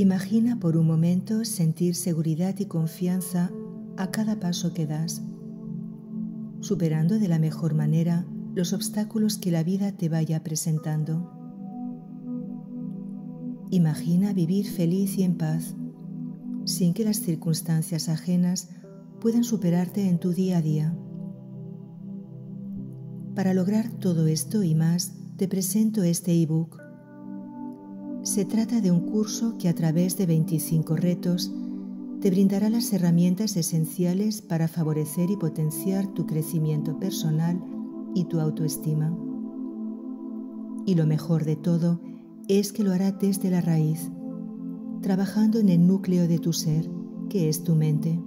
Imagina por un momento sentir seguridad y confianza a cada paso que das, superando de la mejor manera los obstáculos que la vida te vaya presentando. Imagina vivir feliz y en paz, sin que las circunstancias ajenas puedan superarte en tu día a día. Para lograr todo esto y más, te presento este ebook. Se trata de un curso que a través de 25 retos te brindará las herramientas esenciales para favorecer y potenciar tu crecimiento personal y tu autoestima. Y lo mejor de todo es que lo hará desde la raíz, trabajando en el núcleo de tu ser, que es tu mente.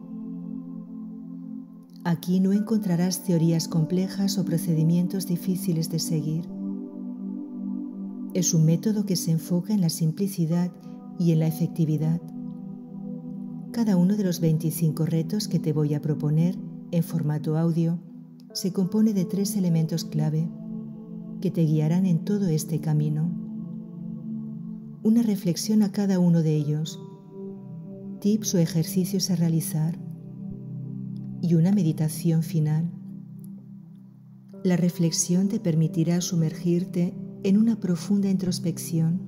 Aquí no encontrarás teorías complejas o procedimientos difíciles de seguir. Es un método que se enfoca en la simplicidad y en la efectividad. Cada uno de los 25 retos que te voy a proponer en formato audio se compone de 3 elementos clave que te guiarán en todo este camino. Una reflexión a cada uno de ellos, tips o ejercicios a realizar y una meditación final. La reflexión te permitirá sumergirte en una profunda introspección.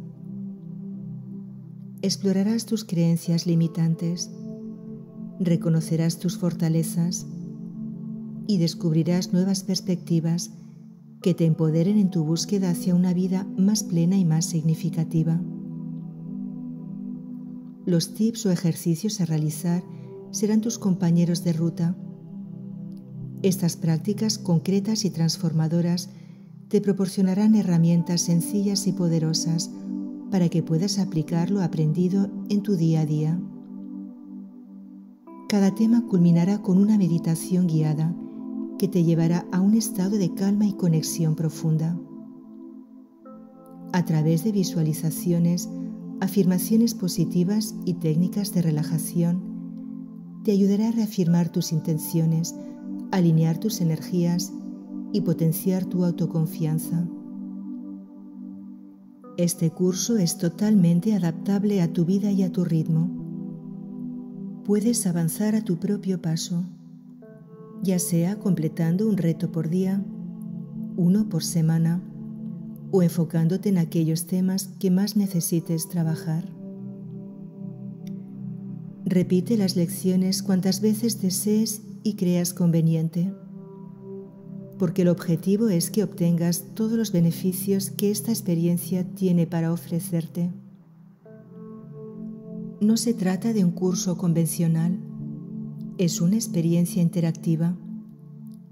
Explorarás tus creencias limitantes, reconocerás tus fortalezas y descubrirás nuevas perspectivas que te empoderen en tu búsqueda hacia una vida más plena y más significativa. Los tips o ejercicios a realizar serán tus compañeros de ruta. Estas prácticas concretas y transformadoras te proporcionarán herramientas sencillas y poderosas para que puedas aplicar lo aprendido en tu día a día. Cada tema culminará con una meditación guiada que te llevará a un estado de calma y conexión profunda. A través de visualizaciones, afirmaciones positivas y técnicas de relajación, te ayudará a reafirmar tus intenciones, alinear tus energías y potenciar tu autoconfianza. Este curso es totalmente adaptable a tu vida y a tu ritmo. Puedes avanzar a tu propio paso, ya sea completando un reto por día, uno por semana, o enfocándote en aquellos temas que más necesites trabajar. Repite las lecciones cuantas veces desees y creas conveniente, porque el objetivo es que obtengas todos los beneficios que esta experiencia tiene para ofrecerte. No se trata de un curso convencional, es una experiencia interactiva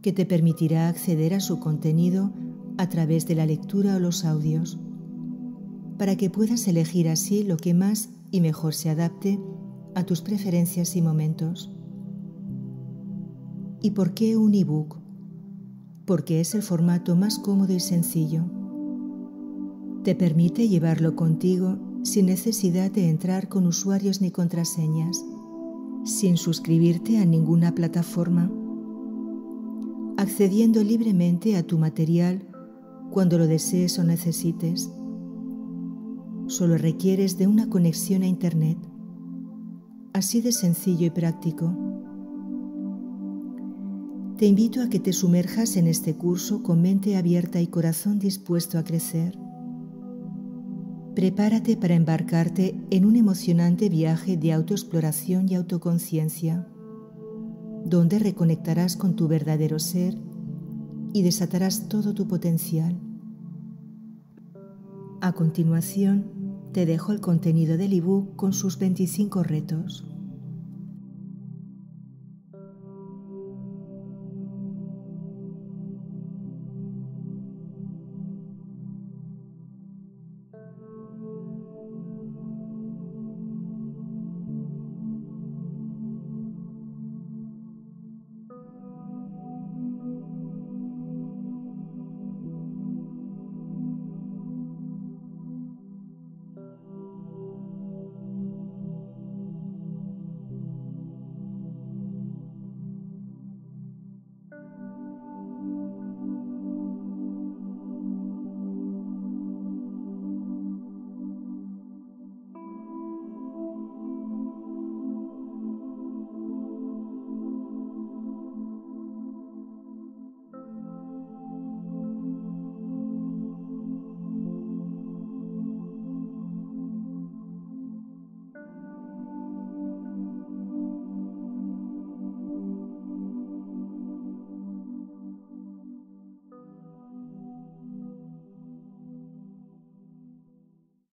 que te permitirá acceder a su contenido a través de la lectura o los audios, para que puedas elegir así lo que más y mejor se adapte a tus preferencias y momentos. ¿Y por qué un ebook? Porque es el formato más cómodo y sencillo. Te permite llevarlo contigo sin necesidad de entrar con usuarios ni contraseñas, sin suscribirte a ninguna plataforma, accediendo libremente a tu material cuando lo desees o necesites. Solo requieres de una conexión a Internet. Así de sencillo y práctico. Te invito a que te sumerjas en este curso con mente abierta y corazón dispuesto a crecer. Prepárate para embarcarte en un emocionante viaje de autoexploración y autoconciencia, donde reconectarás con tu verdadero ser y desatarás todo tu potencial. A continuación, te dejo el contenido del ebook con sus 25 retos.